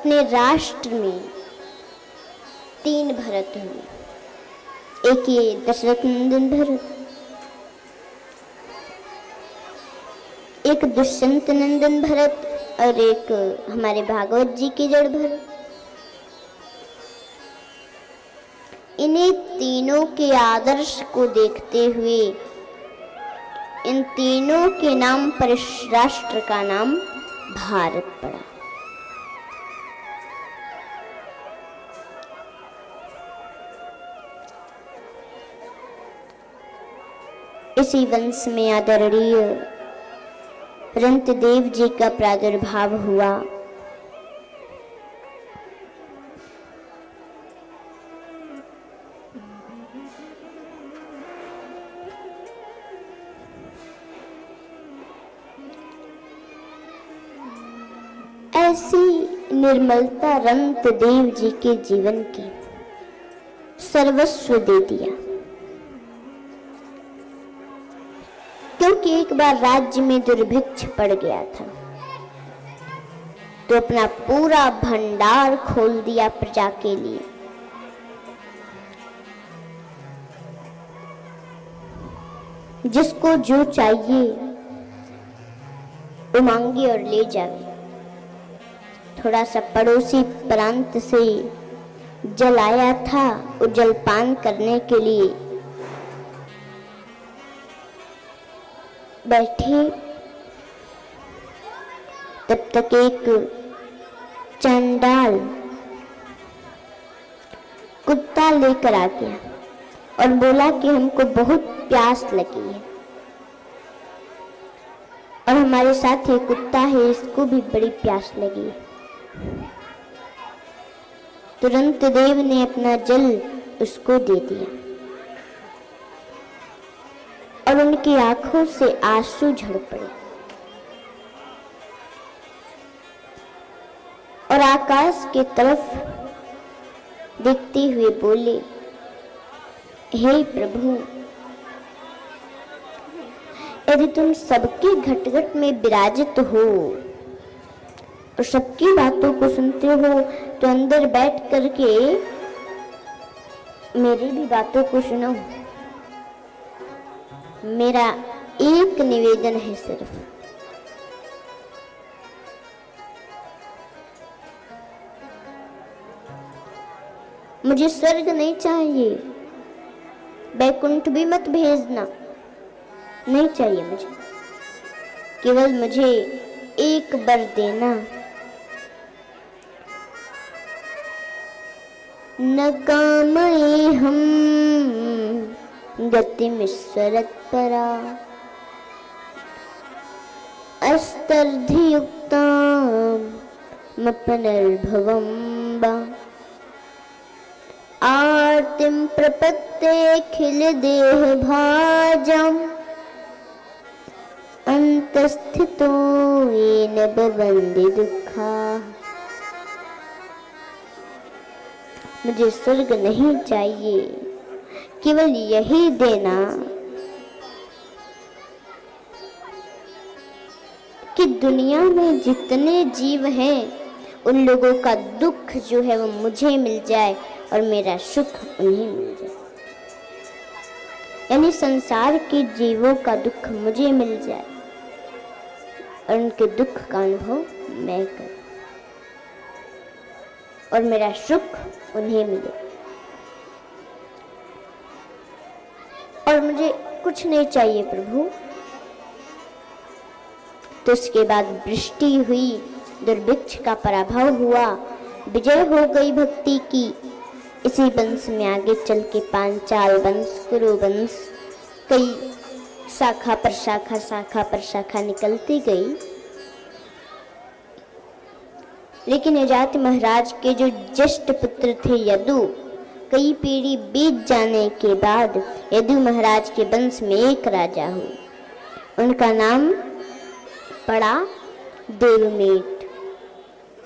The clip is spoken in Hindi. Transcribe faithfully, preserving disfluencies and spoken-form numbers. अपने राष्ट्र में तीन भरत हुए, एक ये दशरथ नंदन भरत, एक दुष्यंत नंदन भरत और एक हमारे भागवत जी की जड़ भरत। इन्हीं तीनों के आदर्श को देखते हुए इन तीनों के नाम पर राष्ट्र का नाम भारत पड़ा। इसी वंश में आदरणीय रंतदेव जी का प्रादुर्भाव हुआ। ऐसी निर्मलता रंतदेव जी के जीवन की, सर्वस्व दे दिया। क्योंकि एक बार राज्य में दुर्भिक्ष पड़ गया था तो अपना पूरा भंडार खोल दिया प्रजा के लिए। जिसको जो चाहिए वो मांगे और ले जावे। थोड़ा सा पड़ोसी प्रांत से जल आया था, वो जलपान करने के लिए बैठे, तब तक एक चंडाल कुत्ता लेकर आ गया और बोला कि हमको बहुत प्यास लगी है और हमारे साथ ये कुत्ता है, इसको भी बड़ी प्यास लगी है। तुरंत देव ने अपना जल उसको दे दिया और उनकी आंखों से आंसू झड़ पड़े और आकाश की तरफ देखते हुए बोले, हे प्रभु, यदि तुम सबके घटघट में विराजित हो और सबकी बातों को सुनते हो तो अंदर बैठ करके मेरी भी बातों को सुनो। मेरा एक निवेदन है सिर्फ, मुझे स्वर्ग नहीं चाहिए, वैकुंठ भी मत भेजना, नहीं चाहिए मुझे, केवल मुझे एक वर देना। न कामये हम गतिम स्वरत परा अस्तर्धियुक्तां मपनर्भवं वा आर्तिं प्रपत्ते खिल देह भाजम् अंतस्थितो येन भवन्ति दुःखाः। मुझे स्वर्ग नहीं चाहिए, केवल यही देना कि दुनिया में जितने जीव हैं उन लोगों का दुख जो है वो मुझे मिल जाए और मेरा सुख उन्हें मिल जाए। यानी संसार के जीवों का दुख मुझे मिल जाए और उनके दुख का अनुभव मैं करूं और मेरा सुख उन्हें मिले। और मुझे कुछ नहीं चाहिए प्रभु। तो उसके बाद वृष्टि हुई, दुर्भिक्ष का पराभव हुआ, विजय हो गई भक्ति की। इसी वंश में आगे चल के पांचाल वंश, कुरु वंश, कई शाखा पर शाखा शाखा पर शाखा निकलती गई। लेकिन यजाति महाराज के जो ज्येष्ठ पुत्र थे यदु, कई पीढ़ी बीत जाने के बाद यदु महाराज के वंश में एक राजा हुए, उनका नाम पड़ा देवमेट।